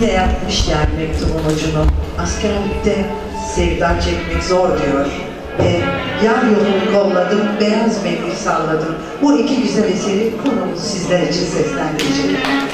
iyi de yapmışlar mektubun ucunu. Askerlikte sevda çekmek zor diyor. Ve yar yolunu kolladım, beyaz mendil salladım. Bu iki güzel eseri konumuz sizler için seslendirecek.